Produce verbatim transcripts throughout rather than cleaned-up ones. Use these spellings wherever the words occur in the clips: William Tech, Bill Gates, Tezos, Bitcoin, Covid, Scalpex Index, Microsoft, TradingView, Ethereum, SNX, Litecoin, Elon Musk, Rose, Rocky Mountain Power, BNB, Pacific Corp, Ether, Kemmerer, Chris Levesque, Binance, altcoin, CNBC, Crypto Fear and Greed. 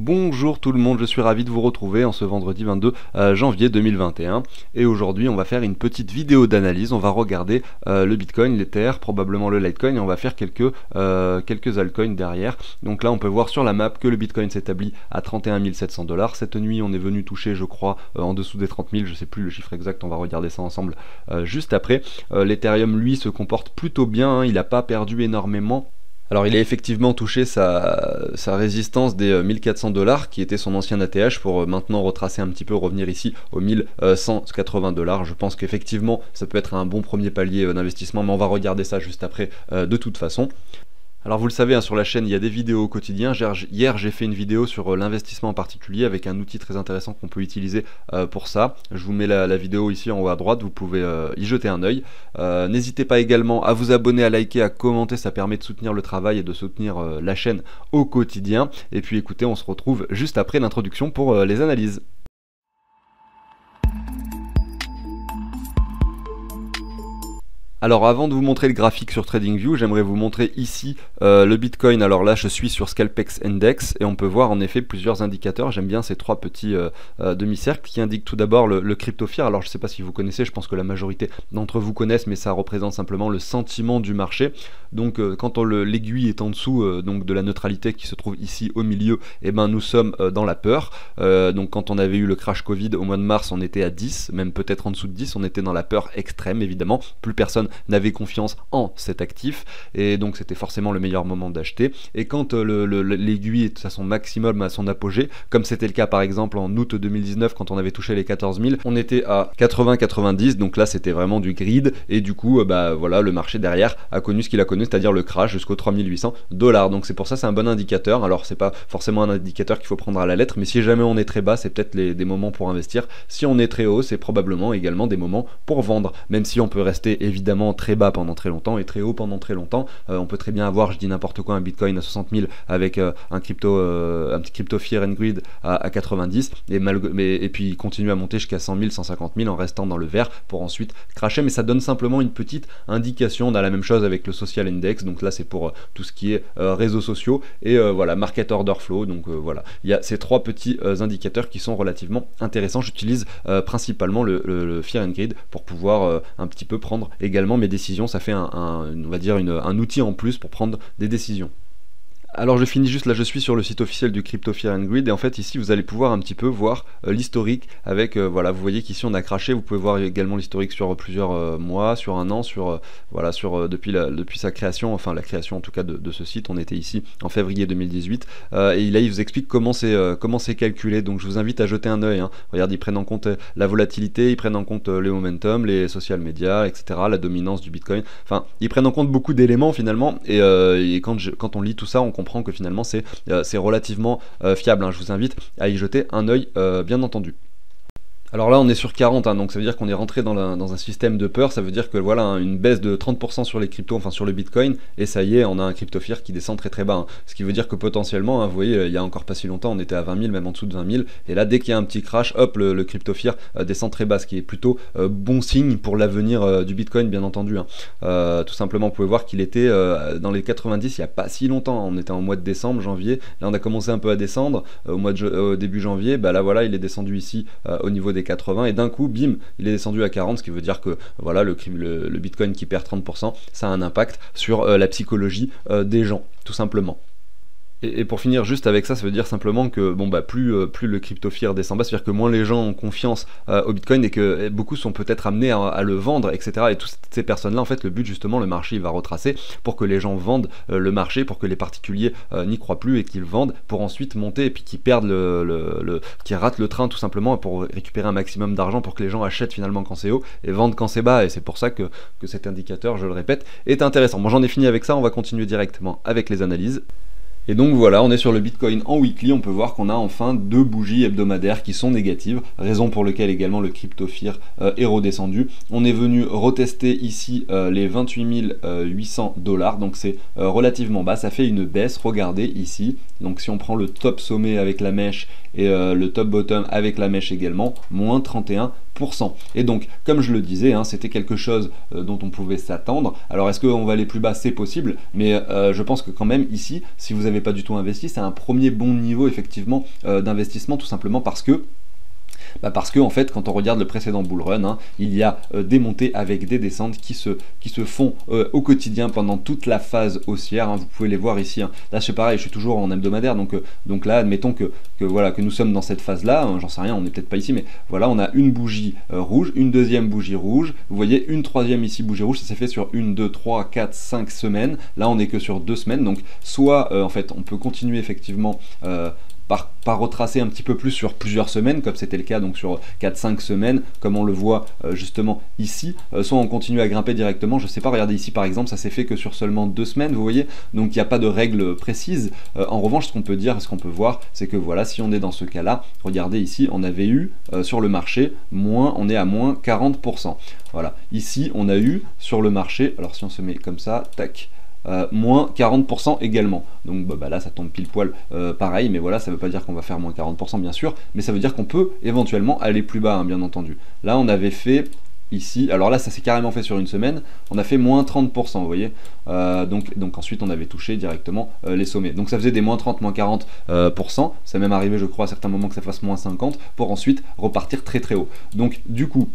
Bonjour tout le monde, je suis ravi de vous retrouver en ce vendredi vingt-deux janvier deux mille vingt et un et aujourd'hui on va faire une petite vidéo d'analyse, on va regarder euh, le Bitcoin, l'Ether, probablement le Litecoin et on va faire quelques, euh, quelques altcoins derrière. Donc là on peut voir sur la map que le Bitcoin s'établit à trente et un mille sept cents dollars, cette nuit on est venu toucher je crois euh, en dessous des trente mille, je sais plus le chiffre exact, on va regarder ça ensemble euh, juste après. Euh, l'Ethereum lui se comporte plutôt bien, hein, il n'a pas perdu énormément. Alors il a effectivement touché sa, sa résistance des mille quatre cents dollars qui était son ancien A T H pour maintenant retracer un petit peu, revenir ici aux mille cent quatre-vingts dollars. Je pense qu'effectivement ça peut être un bon premier palier d'investissement, mais on va regarder ça juste après euh, de toute façon. Alors vous le savez, hein, sur la chaîne il y a des vidéos au quotidien. Hier j'ai fait une vidéo sur euh, l'investissement en particulier avec un outil très intéressant qu'on peut utiliser euh, pour ça. Je vous mets la, la vidéo ici en haut à droite, vous pouvez euh, y jeter un œil. Euh, N'hésitez pas également à vous abonner, à liker, à commenter, ça permet de soutenir le travail et de soutenir euh, la chaîne au quotidien. Et puis écoutez, on se retrouve juste après l'introduction pour euh, les analyses. Alors avant de vous montrer le graphique sur TradingView, j'aimerais vous montrer ici euh, le Bitcoin. Alors là je suis sur Scalpex Index et on peut voir en effet plusieurs indicateurs. J'aime bien ces trois petits euh, euh, demi-cercles qui indiquent tout d'abord le, le Crypto Fear. Alors je ne sais pas si vous connaissez, je pense que la majorité d'entre vous connaissent, mais ça représente simplement le sentiment du marché. Donc euh, quand l'aiguille est en dessous euh, donc de la neutralité qui se trouve ici au milieu, et eh ben nous sommes euh, dans la peur. Euh, donc quand on avait eu le crash Covid au mois de mars, on était à dix, même peut-être en dessous de dix, on était dans la peur extrême évidemment, plus personne n'avait confiance en cet actif et donc c'était forcément le meilleur moment d'acheter. Et quand euh, l'aiguille est à son maximum, à son apogée, comme c'était le cas par exemple en août deux mille dix-neuf quand on avait touché les quatorze mille, on était à quatre-vingts quatre-vingt-dix, donc là c'était vraiment du greed et du coup euh, bah voilà, le marché derrière a connu ce qu'il a connu, c'est-à-dire le crash jusqu'aux trois mille huit cents dollars. Donc c'est pour ça, c'est un bon indicateur. Alors c'est pas forcément un indicateur qu'il faut prendre à la lettre, mais si jamais on est très bas, c'est peut-être des moments pour investir. Si on est très haut, c'est probablement également des moments pour vendre, même si on peut rester évidemment très bas pendant très longtemps et très haut pendant très longtemps. Euh, on peut très bien avoir, je dis n'importe quoi, un Bitcoin à soixante mille avec euh, un crypto euh, un petit Crypto Fear and Greed à, à quatre-vingt-dix et, mal, mais, et puis continuer à monter jusqu'à cent mille, cent cinquante mille en restant dans le vert pour ensuite cracher. Mais ça donne simplement une petite indication. On a la même chose avec le Social Index, donc là c'est pour euh, tout ce qui est euh, réseaux sociaux et euh, voilà, Market Order Flow. Donc euh, voilà, il y a ces trois petits euh, indicateurs qui sont relativement intéressants. J'utilise euh, principalement le, le, le Fear and Greed pour pouvoir euh, un petit peu prendre également mes décisions. Ça fait un, un, on va dire une, un outil en plus pour prendre des décisions. Alors je finis juste là, je suis sur le site officiel du Crypto Fear and Greed et en fait ici vous allez pouvoir un petit peu voir euh, l'historique avec, euh, voilà, vous voyez qu'ici on a craché, vous pouvez voir également l'historique sur plusieurs euh, mois, sur un an, sur, euh, voilà, sur, euh, depuis, la, depuis sa création, enfin la création en tout cas de, de ce site, on était ici en février deux mille dix-huit euh, et là il vous explique comment c'est euh, comment c'est calculé, donc je vous invite à jeter un œil, hein. Regardez, ils prennent en compte la volatilité, ils prennent en compte euh, les momentum, les social media, et cetera, la dominance du Bitcoin, enfin ils prennent en compte beaucoup d'éléments finalement et, euh, et quand, je, quand on lit tout ça, on comprend que finalement c'est euh, c'est relativement euh, fiable, hein. Je vous invite à y jeter un œil euh, bien entendu. Alors là on est sur quarante, hein, donc ça veut dire qu'on est rentré dans, la, dans un système de peur, ça veut dire que voilà, hein, une baisse de trente pour cent sur les cryptos, enfin sur le Bitcoin, et ça y est, on a un Crypto Fear qui descend très très bas, hein. Ce qui veut dire que potentiellement, hein, vous voyez, il y a encore pas si longtemps, on était à vingt mille, même en dessous de vingt mille, et là dès qu'il y a un petit crash, hop, le, le Crypto Fear euh, descend très bas, ce qui est plutôt euh, bon signe pour l'avenir euh, du Bitcoin, bien entendu, hein. Euh, tout simplement, vous pouvez voir qu'il était euh, dans les quatre-vingt-dix il n'y a pas si longtemps, on était en mois de décembre, janvier, là on a commencé un peu à descendre, euh, au, mois de, euh, au début janvier, bah là voilà, il est descendu ici euh, au niveau des quatre-vingts et d'un coup bim il est descendu à quarante, ce qui veut dire que voilà, le, le, le Bitcoin qui perd trente pour cent, ça a un impact sur euh, la psychologie euh, des gens tout simplement. Et pour finir juste avec ça, ça veut dire simplement que bon bah plus, euh, plus le Crypto Fear descend bas, c'est-à-dire que moins les gens ont confiance euh, au Bitcoin et que et beaucoup sont peut-être amenés à, à le vendre, et cetera. Et toutes ces personnes-là, en fait, le but justement, le marché il va retracer pour que les gens vendent euh, le marché, pour que les particuliers euh, n'y croient plus et qu'ils vendent pour ensuite monter et puis qu'ils perdent le, le, le qu'ils ratent le train tout simplement pour récupérer un maximum d'argent pour que les gens achètent finalement quand c'est haut et vendent quand c'est bas. Et c'est pour ça que, que cet indicateur, je le répète, est intéressant. Bon, j'en ai fini avec ça, on va continuer directement avec les analyses. Et donc voilà, on est sur le Bitcoin en weekly, on peut voir qu'on a enfin deux bougies hebdomadaires qui sont négatives, raison pour laquelle également le Crypto Fear euh, est redescendu. On est venu retester ici euh, les vingt-huit mille huit cents dollars, donc c'est euh, relativement bas, ça fait une baisse, regardez ici. Donc si on prend le top sommet avec la mèche et euh, le top bottom avec la mèche également, moins trente et un pour cent. Et donc, comme je le disais, hein, c'était quelque chose euh, dont on pouvait s'attendre. Alors est-ce qu'on va aller plus bas? C'est possible, mais euh, je pense que quand même ici, si vous avez n'est pas du tout investi, c'est un premier bon niveau effectivement euh, d'investissement, tout simplement parce que Bah parce que en fait, quand on regarde le précédent bull run, hein, il y a euh, des montées avec des descentes qui se, qui se font euh, au quotidien pendant toute la phase haussière, hein, vous pouvez les voir ici, hein. Là c'est pareil, je suis toujours en hebdomadaire, donc, euh, donc là admettons que, que, voilà, que nous sommes dans cette phase là, hein, j'en sais rien, on n'est peut-être pas ici, mais voilà, on a une bougie euh, rouge, une deuxième bougie rouge, vous voyez une troisième ici bougie rouge, ça s'est fait sur une, deux, trois, quatre, cinq semaines, là on n'est que sur deux semaines, donc soit euh, en fait on peut continuer effectivement euh, Par, par retracer un petit peu plus sur plusieurs semaines, comme c'était le cas donc sur quatre cinq semaines, comme on le voit euh, justement ici, euh, soit on continue à grimper directement, je sais pas, regardez ici par exemple, ça s'est fait que sur seulement deux semaines, vous voyez, donc il n'y a pas de règle précise. Euh, en revanche, ce qu'on peut dire, ce qu'on peut voir, c'est que voilà, si on est dans ce cas-là, regardez ici, on avait eu euh, sur le marché, moins, on est à moins quarante pour cent. Voilà, ici on a eu sur le marché, alors si on se met comme ça, tac, Euh, moins quarante pour cent également, donc bah, bah, là ça tombe pile poil euh, pareil, mais voilà, ça veut pas dire qu'on va faire moins quarante pour cent bien sûr, mais ça veut dire qu'on peut éventuellement aller plus bas, hein, bien entendu. Là on avait fait ici, alors là ça s'est carrément fait sur une semaine, on a fait moins trente pour cent, vous voyez, euh, donc, donc ensuite on avait touché directement euh, les sommets, donc ça faisait des moins trente, moins quarante pour cent, euh, ça même arrivé je crois à certains moments que ça fasse moins cinquante pour cent pour ensuite repartir très très haut, donc du coup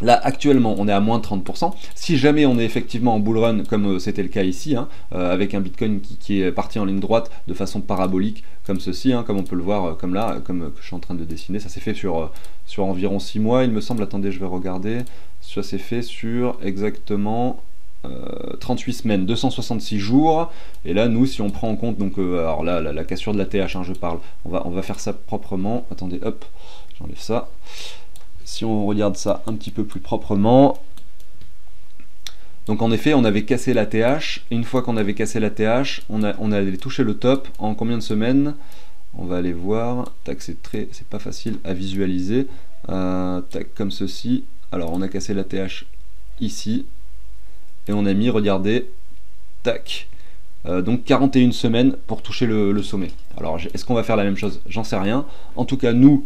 là actuellement on est à moins trente pour cent. Si jamais on est effectivement en bull run comme c'était le cas ici, hein, euh, avec un Bitcoin qui, qui est parti en ligne droite de façon parabolique comme ceci, hein, comme on peut le voir, comme là, comme que je suis en train de dessiner, ça s'est fait sur, sur environ six mois il me semble, attendez je vais regarder, ça s'est fait sur exactement Euh, trente-huit semaines, deux cent soixante-six jours, et là nous si on prend en compte donc euh, alors là la, la cassure de la T H, hein, je parle, on va, on va faire ça proprement, attendez hop, j'enlève ça. Si on regarde ça un petit peu plus proprement, donc en effet on avait cassé la T H, et une fois qu'on avait cassé la T H, on, a, on allait toucher le top en combien de semaines? On va aller voir, tac, c'est très, c'est pas facile à visualiser, euh, tac, comme ceci, alors on a cassé la T H ici, et on a mis, regardez, tac, Euh, donc quarante et une semaines pour toucher le, le sommet. Alors est-ce qu'on va faire la même chose? J'en sais rien, en tout cas nous,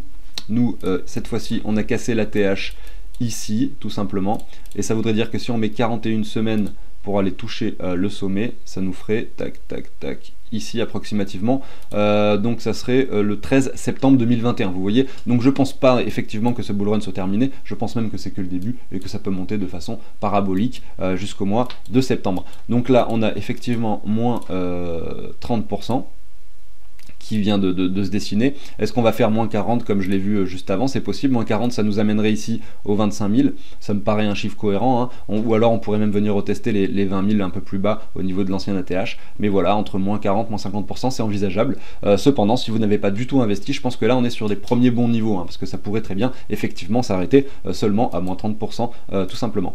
Nous, euh, cette fois-ci, on a cassé la T H ici, tout simplement. Et ça voudrait dire que si on met quarante et une semaines pour aller toucher euh, le sommet, ça nous ferait, tac, tac, tac, ici approximativement. Euh, donc ça serait euh, le treize septembre deux mille vingt et un, vous voyez. Donc je pense pas effectivement que ce bull run soit terminé. Je pense même que c'est que le début et que ça peut monter de façon parabolique euh, jusqu'au mois de septembre. Donc là, on a effectivement moins euh, trente pour cent. Qui vient de, de, de se dessiner. Est-ce qu'on va faire moins quarante comme je l'ai vu juste avant? C'est possible, moins quarante ça nous amènerait ici aux vingt-cinq mille, ça me paraît un chiffre cohérent, hein. On, ou alors on pourrait même venir retester les, les vingt mille un peu plus bas au niveau de l'ancien A T H, mais voilà, entre moins quarante, moins cinquante pour cent c'est envisageable. Euh, cependant si vous n'avez pas du tout investi, je pense que là on est sur des premiers bons niveaux, hein, parce que ça pourrait très bien effectivement s'arrêter euh, seulement à moins trente pour cent euh, tout simplement.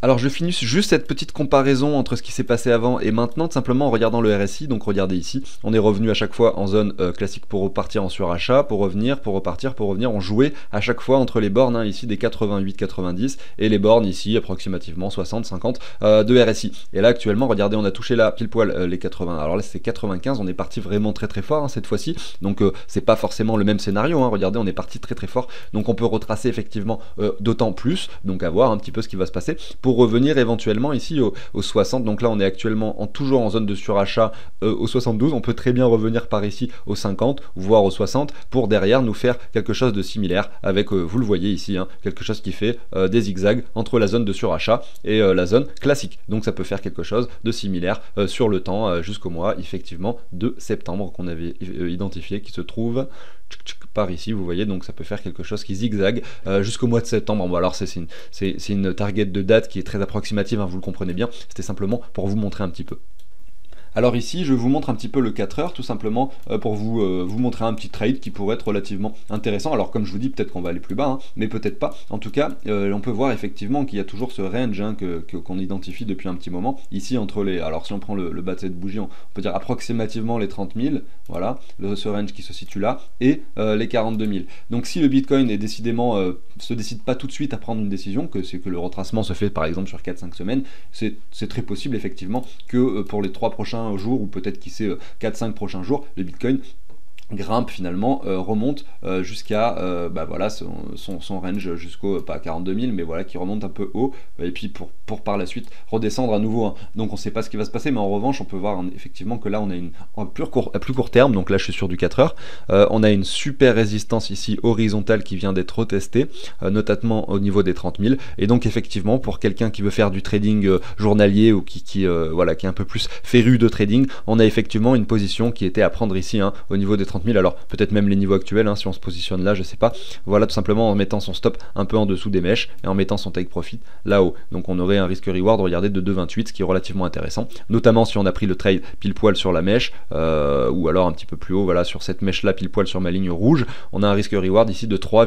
Alors je finis juste cette petite comparaison entre ce qui s'est passé avant et maintenant, tout simplement en regardant le R S I, donc regardez ici, on est revenu à chaque fois en zone euh, classique pour repartir en surachat, pour revenir, pour repartir, pour revenir, on jouait à chaque fois entre les bornes, hein, ici des quatre-vingt-huit quatre-vingt-dix et les bornes ici approximativement soixante cinquante euh, de R S I. Et là actuellement, regardez, on a touché là pile poil euh, les quatre-vingts, alors là c'est quatre-vingt-quinze, on est parti vraiment très très fort, hein, cette fois-ci, donc euh, c'est pas forcément le même scénario, hein, regardez, on est parti très très fort, donc on peut retracer effectivement euh, d'autant plus, donc à voir un petit peu ce qui va se passer. Pour Pour revenir éventuellement ici aux au soixante, donc là on est actuellement en, toujours en zone de surachat euh, aux soixante-douze, on peut très bien revenir par ici aux cinquante, voire aux soixante, pour derrière nous faire quelque chose de similaire avec, euh, vous le voyez ici, hein, quelque chose qui fait euh, des zigzags entre la zone de surachat et euh, la zone classique, donc ça peut faire quelque chose de similaire euh, sur le temps euh, jusqu'au mois effectivement de septembre qu'on avait euh, identifié, qui se trouve par ici, vous voyez, donc ça peut faire quelque chose qui zigzague euh, jusqu'au mois de septembre. Bon, alors c'est une, une target de date qui est très approximative, hein, vous le comprenez bien, c'était simplement pour vous montrer un petit peu. Alors ici, je vous montre un petit peu le quatre heures, tout simplement euh, pour vous, euh, vous montrer un petit trade qui pourrait être relativement intéressant. Alors comme je vous dis, peut-être qu'on va aller plus bas, hein, mais peut-être pas. En tout cas, euh, on peut voir effectivement qu'il y a toujours ce range, hein, que, que, qu'on identifie depuis un petit moment. Ici, entre les... Alors si on prend le, le bas de cette bougie, on, on peut dire approximativement les trente mille, voilà, le, ce range qui se situe là, et euh, les quarante-deux mille. Donc si le Bitcoin est décidément, euh, se décide pas tout de suite à prendre une décision, que c'est que le retracement se fait par exemple sur quatre cinq semaines, c'est très possible effectivement que euh, pour les trois prochains jours, ou peut-être qui sait quatre cinq prochains jours, le Bitcoin grimpe finalement, euh, remonte euh, jusqu'à euh, bah voilà, son, son, son range jusqu'au, pas quarante-deux mille, mais voilà, qui remonte un peu haut, et puis pour pour par la suite redescendre à nouveau. Donc on ne sait pas ce qui va se passer, mais en revanche on peut voir effectivement que là on a une à plus court, à plus court terme, donc là je suis sur du quatre heures, euh, on a une super résistance ici horizontale qui vient d'être retestée, euh, notamment au niveau des trente mille, et donc effectivement pour quelqu'un qui veut faire du trading euh, journalier ou qui, qui, euh, voilà, qui est un peu plus féru de trading, on a effectivement une position qui était à prendre ici hein, au niveau des trente mille, alors peut-être même les niveaux actuels hein, si on se positionne là, je sais pas, voilà, tout simplement en mettant son stop un peu en dessous des mèches et en mettant son take profit là-haut, donc on aurait un risque reward, regardez, de deux virgule vingt-huit, ce qui est relativement intéressant, notamment si on a pris le trade pile poil sur la mèche, euh, ou alors un petit peu plus haut, voilà, sur cette mèche là pile poil sur ma ligne rouge, on a un risque reward ici de trois,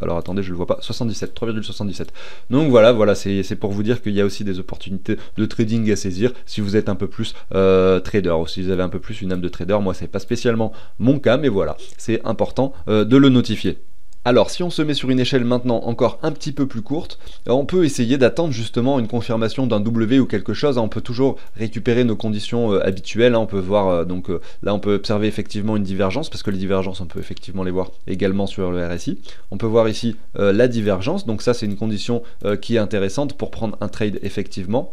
alors attendez je le vois pas, soixante-dix-sept, trois virgule soixante-dix-sept, donc voilà, voilà, c'est pour vous dire qu'il y a aussi des opportunités de trading à saisir si vous êtes un peu plus euh, trader, ou si vous avez un peu plus une âme de trader. Moi c'est pas spécialement mon cas, mais voilà, c'est important euh, de le notifier. Alors si on se met sur une échelle maintenant encore un petit peu plus courte, on peut essayer d'attendre justement une confirmation d'un W ou quelque chose. On peut toujours récupérer nos conditions euh, habituelles, hein. On peut voir, euh, donc euh, là on peut observer effectivement une divergence, parce que les divergences on peut effectivement les voir également sur le R S I. On peut voir ici euh, la divergence, donc ça c'est une condition euh, qui est intéressante pour prendre un trade effectivement.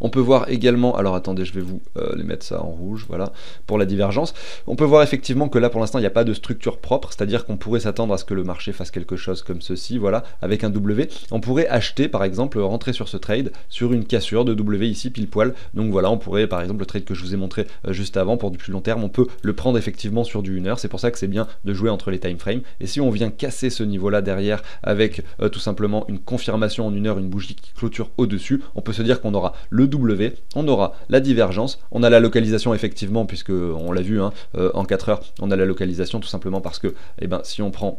On peut voir également, alors attendez, je vais vous euh, les mettre ça en rouge, voilà, pour la divergence. On peut voir effectivement que là, pour l'instant, il n'y a pas de structure propre, c'est-à-dire qu'on pourrait s'attendre à ce que le marché fasse quelque chose comme ceci, voilà, avec un W. On pourrait acheter, par exemple, rentrer sur ce trade, sur une cassure de W ici, pile poil. Donc voilà, on pourrait, par exemple, le trade que je vous ai montré euh, juste avant, pour du plus long terme, on peut le prendre effectivement sur du une heure. C'est pour ça que c'est bien de jouer entre les time frames. Et si on vient casser ce niveau-là derrière, avec euh, tout simplement une confirmation en une heure, une bougie qui clôture au-dessus, on peut se dire qu'on aura le W, on aura la divergence, on a la localisation effectivement, puisque on l'a vu hein, euh, en quatre heures, on a la localisation tout simplement parce que eh ben, si on prend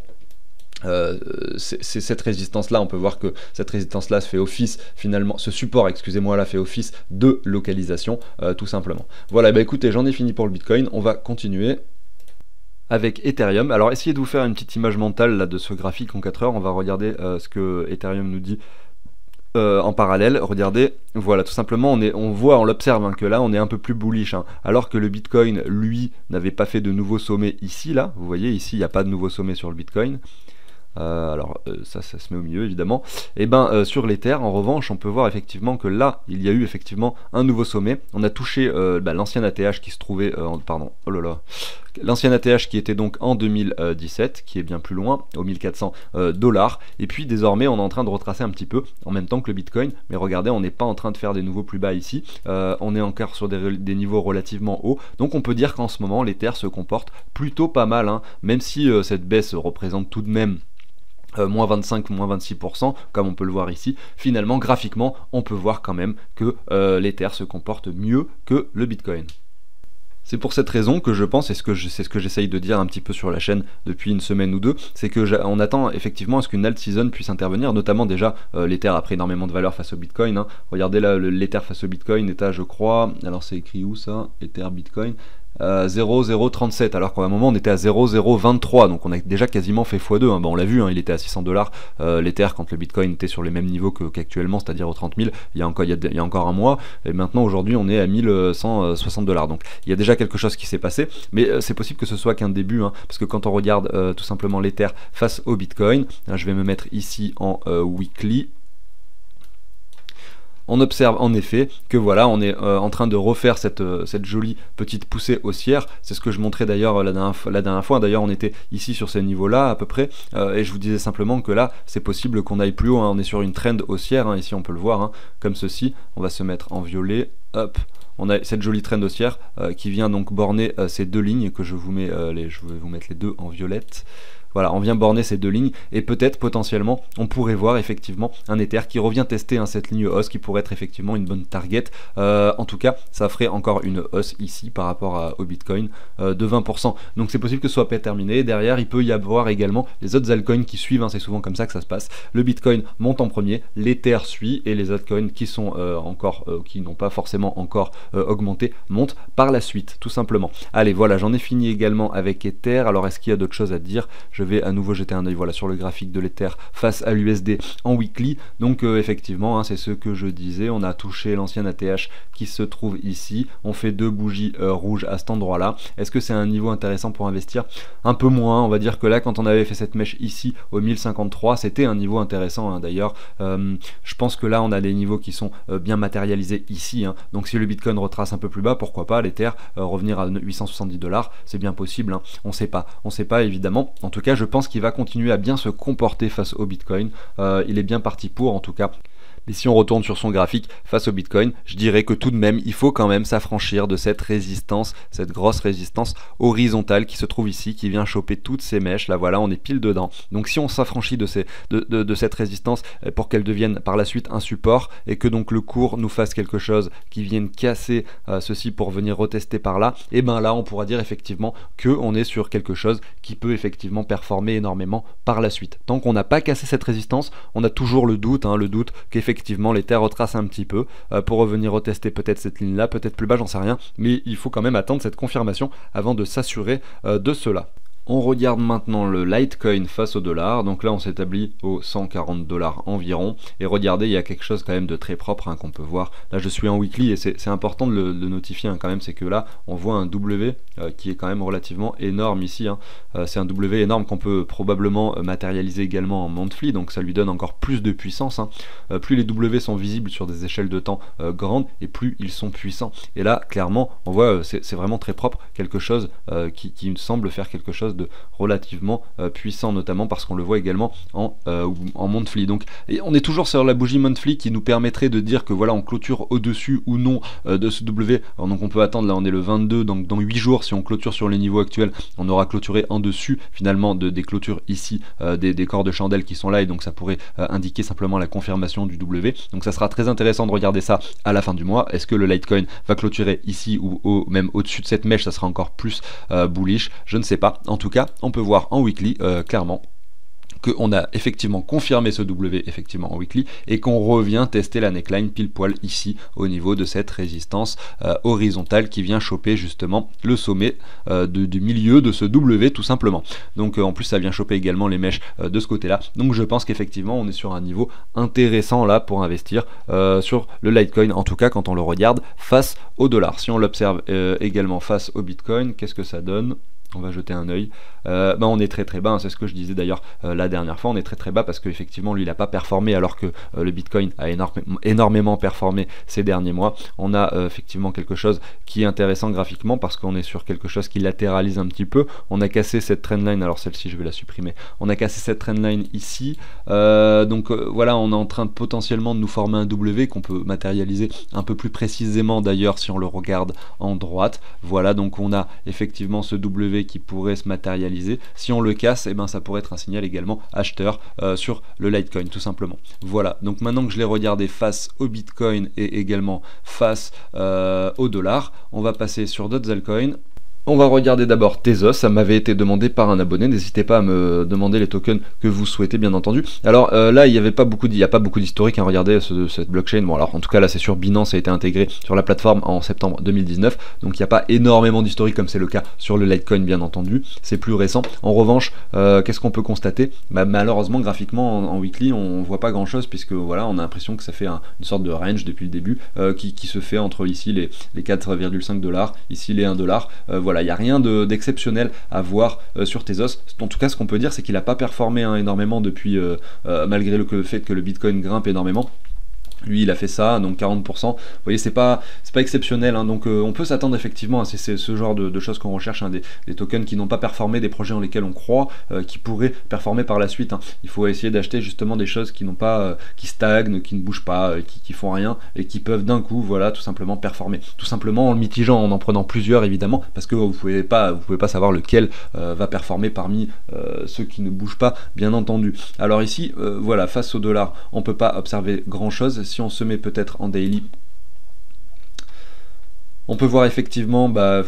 Euh, c'est cette résistance là, on peut voir que cette résistance là fait office finalement, ce support excusez-moi là fait office de localisation euh, tout simplement. Voilà, bah écoutez, j'en ai fini pour le Bitcoin, on va continuer avec Ethereum. Alors essayez de vous faire une petite image mentale là de ce graphique en quatre heures, on va regarder euh, ce que Ethereum nous dit Euh, en parallèle, regardez, voilà, tout simplement on, est, on voit, on l'observe hein, que là on est un peu plus bullish, hein, alors que le Bitcoin lui n'avait pas fait de nouveau sommet ici, là, vous voyez ici il n'y a pas de nouveau sommet sur le Bitcoin. Euh, alors euh, ça, ça se met au milieu évidemment. Et ben euh, sur l'Ether en revanche on peut voir effectivement que là il y a eu effectivement un nouveau sommet, on a touché euh, bah, l'ancien A T H qui se trouvait euh, pardon, oh là là, l'ancien A T H qui était donc en deux mille dix-sept, qui est bien plus loin, au mille quatre cents dollars, et puis désormais on est en train de retracer un petit peu en même temps que le Bitcoin, mais regardez on n'est pas en train de faire des nouveaux plus bas ici, euh, on est encore sur des, des niveaux relativement hauts, donc on peut dire qu'en ce moment l'Ether se comporte plutôt pas mal, hein, même si euh, cette baisse représente tout de même Euh, moins vingt-cinq, moins vingt-six pour cent comme on peut le voir ici, finalement graphiquement on peut voir quand même que euh, l'Ether se comporte mieux que le Bitcoin. C'est pour cette raison que je pense, et c'est ce que j'essaye de dire un petit peu sur la chaîne depuis une semaine ou deux, c'est qu'on attend effectivement à ce qu'une alt season puisse intervenir, notamment déjà euh, l'Ether a pris énormément de valeur face au Bitcoin. Hein. Regardez là, l'Ether face au Bitcoin est à, je crois, alors c'est écrit où ça, Ether Bitcoin, Euh, zéro virgule zéro trente-sept, alors qu'à un moment on était à zéro virgule zéro vingt-trois, donc on a déjà quasiment fait fois deux, hein. Ben, on l'a vu, hein, il était à six cents dollars euh, l'Ether quand le Bitcoin était sur les mêmes niveaux qu'actuellement, qu c'est-à-dire aux trente mille il y a encore, il y a, il y a encore un mois, et maintenant aujourd'hui on est à mille cent soixante dollars, donc il y a déjà quelque chose qui s'est passé, mais euh, c'est possible que ce soit qu'un début, hein, parce que quand on regarde euh, tout simplement l'Ether face au Bitcoin, hein, je vais me mettre ici en euh, weekly, on observe en effet que voilà, on est euh, en train de refaire cette, euh, cette jolie petite poussée haussière. C'est ce que je montrais d'ailleurs la dernière, la dernière fois. D'ailleurs, on était ici sur ces niveaux-là à peu près. Euh, et je vous disais simplement que là, c'est possible qu'on aille plus haut. Hein. On est sur une trend haussière. Hein. Ici, on peut le voir hein, comme ceci. On va se mettre en violet. Hop. On a cette jolie trend haussière euh, qui vient donc borner euh, ces deux lignes que je vous mets. Euh, les, je vais vous mettre les deux en violette. Voilà, on vient borner ces deux lignes et peut-être potentiellement on pourrait voir effectivement un Ether qui revient tester hein, cette ligne hausse qui pourrait être effectivement une bonne target. Euh, en tout cas, ça ferait encore une hausse ici par rapport à, au Bitcoin euh, de vingt pour cent. Donc c'est possible que ce soit pas terminé. Derrière, il peut y avoir également les autres altcoins qui suivent. Hein, c'est souvent comme ça que ça se passe. Le Bitcoin monte en premier, l'Ether suit et les altcoins qui sont euh, encore, euh, qui n'ont pas forcément encore euh, augmenter, monte par la suite, tout simplement. Allez, voilà, j'en ai fini également avec Ether. Alors, est-ce qu'il y a d'autres choses à dire? Je vais à nouveau jeter un œil, voilà, sur le graphique de l'Ether face à l'U S D en weekly. Donc, euh, effectivement, hein, c'est ce que je disais. On a touché l'ancienne A T H qui se trouve ici. On fait deux bougies euh, rouges à cet endroit-là. Est-ce que c'est un niveau intéressant pour investir? Un peu moins. On va dire que là, quand on avait fait cette mèche ici au mille cinquante-trois, c'était un niveau intéressant, hein, d'ailleurs. Euh, je pense que là, on a des niveaux qui sont euh, bien matérialisés ici. Hein. Donc, si le Bitcoin retrace un peu plus bas, pourquoi pas l'Ether euh, revenir à huit cent soixante-dix dollars, c'est bien possible. Hein. On sait pas. On sait pas, évidemment. En tout cas, je pense qu'il va continuer à bien se comporter face au Bitcoin. Euh, il est bien parti pour, en tout cas. Et si on retourne sur son graphique face au Bitcoin, je dirais que tout de même, il faut quand même s'affranchir de cette résistance, cette grosse résistance horizontale qui se trouve ici, qui vient choper toutes ces mèches. Là, voilà, on est pile dedans. Donc, si on s'affranchit de, de, de, de cette résistance pour qu'elle devienne par la suite un support et que donc le cours nous fasse quelque chose qui vienne casser euh, ceci pour venir retester par là, et bien là, on pourra dire effectivement qu'on est sur quelque chose qui peut effectivement performer énormément par la suite. Tant qu'on n'a pas cassé cette résistance, on a toujours le doute, hein, le doute qu'effectivement, Effectivement, les terres retracent un petit peu euh, pour revenir retester peut-être cette ligne là, peut-être plus bas, j'en sais rien, mais il faut quand même attendre cette confirmation avant de s'assurer euh, de cela. On regarde maintenant le Litecoin face au dollar. Donc là, on s'établit aux cent quarante dollars environ. Et regardez, il y a quelque chose quand même de très propre, hein, qu'on peut voir. Là, je suis en weekly et c'est important de le de notifier, hein, quand même. C'est que là, on voit un W euh, qui est quand même relativement énorme ici. Hein. Euh, c'est un W énorme qu'on peut probablement matérialiser également en monthly. Donc ça lui donne encore plus de puissance. Hein. Euh, plus les W sont visibles sur des échelles de temps euh, grandes et plus ils sont puissants. Et là, clairement, on voit, euh, c'est vraiment très propre. Quelque chose euh, qui, qui semble faire quelque chose de De relativement euh, puissant, notamment parce qu'on le voit également en, euh, en monthly. Donc et on est toujours sur la bougie monthly qui nous permettrait de dire que voilà, on clôture au dessus ou non euh, de ce W. Alors, donc on peut attendre, là on est le vingt-deux, donc dans huit jours, si on clôture sur les niveaux actuels, on aura clôturé en dessus finalement de, des clôtures ici, euh, des, des corps de chandelle qui sont là, et donc ça pourrait euh, indiquer simplement la confirmation du W. Donc ça sera très intéressant de regarder ça à la fin du mois. Est-ce que le Litecoin va clôturer ici ou au, même au-dessus de cette mèche? Ça sera encore plus euh, bullish, je ne sais pas. En tout cas, on peut voir en weekly euh, clairement qu'on a effectivement confirmé ce W effectivement en weekly et qu'on revient tester la neckline pile poil ici au niveau de cette résistance euh, horizontale qui vient choper justement le sommet euh, de, du milieu de ce W tout simplement. Donc euh, en plus ça vient choper également les mèches euh, de ce côté là. Donc je pense qu'effectivement on est sur un niveau intéressant là pour investir euh, sur le Litecoin, en tout cas quand on le regarde face au dollar. Si on l'observe euh, également face au Bitcoin, qu'est-ce que ça donne? On va jeter un œil. Euh, ben on est très très bas, hein, c'est ce que je disais d'ailleurs euh, la dernière fois, on est très très bas parce qu'effectivement lui il n'a pas performé alors que euh, le Bitcoin a énorme, énormément performé ces derniers mois. On a euh, effectivement quelque chose qui est intéressant graphiquement parce qu'on est sur quelque chose qui latéralise un petit peu. On a cassé cette trendline, alors celle-ci je vais la supprimer, on a cassé cette trendline ici, euh, donc euh, voilà, on est en train potentiellement de nous former un W qu'on peut matérialiser un peu plus précisément d'ailleurs si on le regarde en droite. Voilà, donc on a effectivement ce W qui pourrait se matérialiser. Si on le casse, et eh ben ça pourrait être un signal également acheteur euh, sur le Litecoin tout simplement. Voilà, donc maintenant que je l'ai regardé face au Bitcoin et également face euh, au dollar, on va passer sur d'autres altcoins. On va regarder d'abord Tezos, ça m'avait été demandé par un abonné, n'hésitez pas à me demander les tokens que vous souhaitez bien entendu. Alors euh, là il n'y avait pas beaucoup, il n'y a pas beaucoup d'historique, hein, regardez ce, cette blockchain, bon alors en tout cas là c'est sur Binance, ça a été intégré sur la plateforme en septembre deux mille dix-neuf, donc il n'y a pas énormément d'historique comme c'est le cas sur le Litecoin bien entendu, c'est plus récent. En revanche, euh, qu'est-ce qu'on peut constater? Bah, malheureusement graphiquement en, en weekly on ne voit pas grand chose puisque voilà on a l'impression que ça fait un, une sorte de range depuis le début euh, qui, qui se fait entre ici les, les quatre virgule cinq dollars, ici les un dollar, euh, voilà. Il n'y a rien d'exceptionnel de, à voir euh, sur Tezos. En tout cas, ce qu'on peut dire, c'est qu'il n'a pas performé hein, énormément depuis, euh, euh, malgré le, le fait que le Bitcoin grimpe énormément. Lui il a fait ça, donc quarante pour cent, vous voyez c'est pas c'est pas exceptionnel hein. Donc euh, on peut s'attendre effectivement à ces, ces, ce genre de, de choses qu'on recherche hein, des, des tokens qui n'ont pas performé, des projets en lesquels on croit euh, qui pourraient performer par la suite hein. Il faut essayer d'acheter justement des choses qui n'ont pas euh, qui stagnent, qui ne bougent pas, euh, qui, qui font rien et qui peuvent d'un coup voilà tout simplement performer, tout simplement en le mitigeant, en en prenant plusieurs évidemment parce que vous pouvez pas vous pouvez pas savoir lequel euh, va performer parmi euh, ceux qui ne bougent pas bien entendu. Alors ici euh, voilà face au dollar on peut pas observer grand chose. Si on se met peut-être en daily, on peut voir effectivement bah,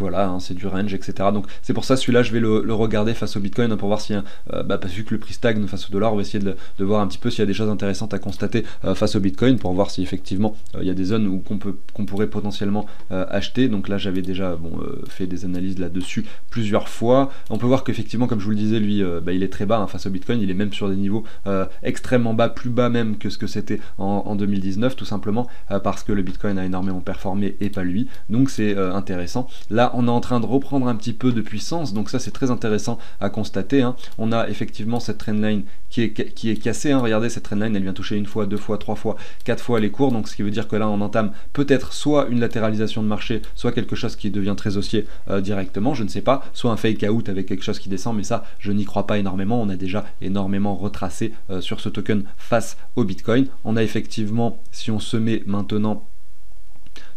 voilà, hein, c'est du range, et cetera. Donc c'est pour ça, celui-là, je vais le, le regarder face au Bitcoin, hein, pour voir si, hein, bah, vu que le prix stagne face au dollar, on va essayer de, de voir un petit peu s'il y a des choses intéressantes à constater euh, face au Bitcoin, pour voir si effectivement euh, il y a des zones où qu'on peut, qu'on pourrait potentiellement euh, acheter. Donc là, j'avais déjà bon, euh, fait des analyses là-dessus plusieurs fois. On peut voir qu'effectivement, comme je vous le disais, lui, euh, bah, il est très bas, hein, face au Bitcoin. Il est même sur des niveaux euh, extrêmement bas, plus bas même que ce que c'était en, en deux mille dix-neuf, tout simplement euh, parce que le Bitcoin a énormément performé et pas lui. Donc c'est euh, intéressant. Là, on est en train de reprendre un petit peu de puissance, donc ça c'est très intéressant à constater, hein. On a effectivement cette trendline qui est, qui est cassée, hein. Regardez, cette trendline, elle vient toucher une fois, deux fois, trois fois, quatre fois les cours, donc ce qui veut dire que là on entame peut-être soit une latéralisation de marché, soit quelque chose qui devient très haussier euh, directement, je ne sais pas, soit un fake out avec quelque chose qui descend, mais ça je n'y crois pas énormément. On a déjà énormément retracé euh, sur ce token face au Bitcoin. On a effectivement, si on se met maintenant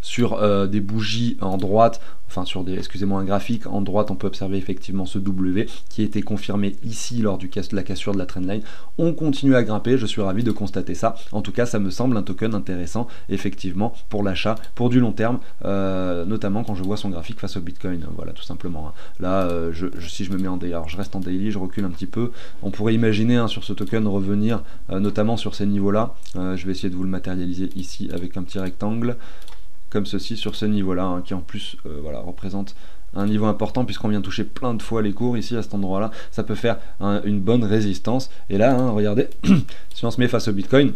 sur euh, des bougies en droite, enfin sur des, excusez-moi, un graphique en droite, on peut observer effectivement ce W qui a été confirmé ici lors du cas, de la cassure de la trendline. On continue à grimper, je suis ravi de constater ça. En tout cas, ça me semble un token intéressant effectivement pour l'achat, pour du long terme, euh, notamment quand je vois son graphique face au Bitcoin. Voilà, tout simplement, hein. Là, euh, je, je, si je me mets en daily, alors je reste en daily, je recule un petit peu. On pourrait imaginer, hein, sur ce token revenir, euh, notamment sur ces niveaux-là. Euh, je vais essayer de vous le matérialiser ici avec un petit rectangle, comme ceci, sur ce niveau-là, hein, qui en plus euh, voilà, représente un niveau important puisqu'on vient toucher plein de fois les cours ici à cet endroit-là. Ça peut faire un, une bonne résistance. Et là, hein, regardez, si on se met face au Bitcoin,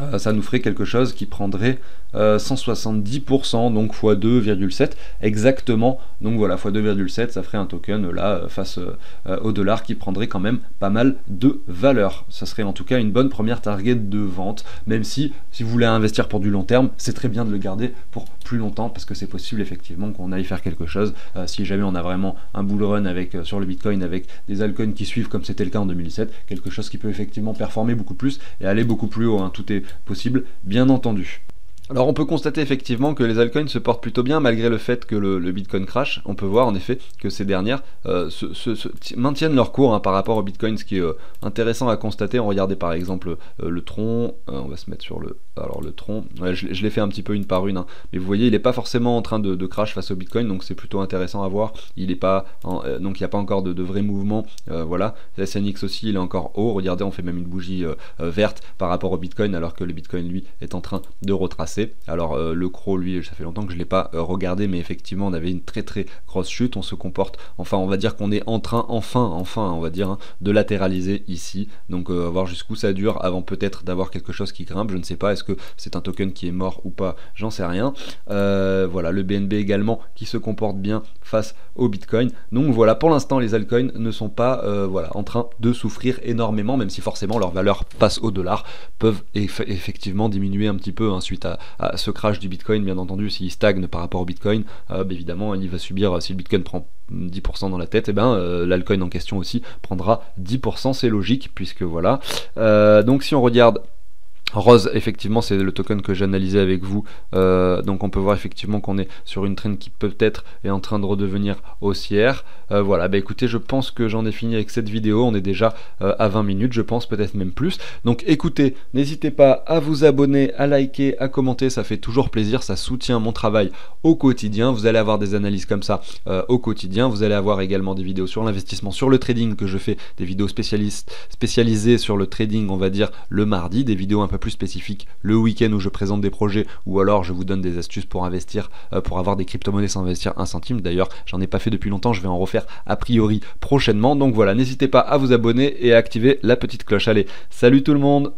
euh, ça nous ferait quelque chose qui prendrait euh, cent soixante-dix pour cent, donc fois deux virgule sept exactement. Donc voilà, fois deux virgule sept, ça ferait un token là face euh, au dollar qui prendrait quand même pas mal de valeur. Ça serait en tout cas une bonne première target de vente, même si si vous voulez investir pour du long terme, c'est très bien de le garder pour plus longtemps, parce que c'est possible effectivement qu'on aille faire quelque chose euh, si jamais on a vraiment un bull run avec, euh, sur le Bitcoin, avec des altcoins qui suivent comme c'était le cas en deux mille sept, quelque chose qui peut effectivement performer beaucoup plus et aller beaucoup plus haut, hein. Tout est possible, bien entendu. Alors on peut constater effectivement que les altcoins se portent plutôt bien malgré le fait que le, le Bitcoin crash. On peut voir en effet que ces dernières euh, se, se, se maintiennent leur cours, hein, par rapport au Bitcoin, ce qui est euh, intéressant à constater. On regardait par exemple euh, le tronc, euh, on va se mettre sur le, alors le tronc, ouais, je, je l'ai fait un petit peu une par une, hein, mais vous voyez il n'est pas forcément en train de, de crash face au Bitcoin, donc c'est plutôt intéressant à voir. Il est pas, en, euh, donc il n'y a pas encore de, de vrai mouvement, euh, voilà. La S N X aussi il est encore haut, regardez, on fait même une bougie euh, euh, verte par rapport au Bitcoin alors que le Bitcoin lui est en train de retracer. Alors euh, le croc, lui, ça fait longtemps que je ne l'ai pas euh, regardé, mais effectivement on avait une très très grosse chute. On se comporte, enfin on va dire qu'on est en train, enfin, enfin on va dire, hein, de latéraliser ici. Donc euh, voir jusqu'où ça dure avant peut-être d'avoir quelque chose qui grimpe, je ne sais pas. Est-ce que c'est un token qui est mort ou pas, j'en sais rien. Euh, voilà, le B N B également qui se comporte bien face au Bitcoin. Donc voilà, pour l'instant les altcoins ne sont pas euh, voilà, en train de souffrir énormément, même si forcément leurs valeurs face au dollar peuvent eff effectivement diminuer un petit peu, hein, suite à à ce crash du Bitcoin, bien entendu. S'il stagne par rapport au Bitcoin, euh, évidemment il va subir, si le Bitcoin prend dix pour cent dans la tête, et eh ben euh, l'alcoin en question aussi prendra dix pour cent, c'est logique, puisque voilà. Euh, donc si on regarde Rose, effectivement c'est le token que j'analysais avec vous, euh, donc on peut voir effectivement qu'on est sur une trend qui peut-être est en train de redevenir haussière. Euh, voilà, bah écoutez, je pense que j'en ai fini avec cette vidéo, on est déjà euh, à vingt minutes je pense, peut-être même plus. Donc écoutez, n'hésitez pas à vous abonner, à liker, à commenter, ça fait toujours plaisir, ça soutient mon travail au quotidien. Vous allez avoir des analyses comme ça euh, au quotidien, vous allez avoir également des vidéos sur l'investissement, sur le trading que je fais, des vidéos spécialistes, spécialisées sur le trading, on va dire le mardi, des vidéos un peu plus spécifique le week-end où je présente des projets, ou alors je vous donne des astuces pour investir, euh, pour avoir des crypto-monnaies sans investir un centime. D'ailleurs j'en ai pas fait depuis longtemps, je vais en refaire a priori prochainement. Donc voilà, n'hésitez pas à vous abonner et à activer la petite cloche. Allez, salut tout le monde.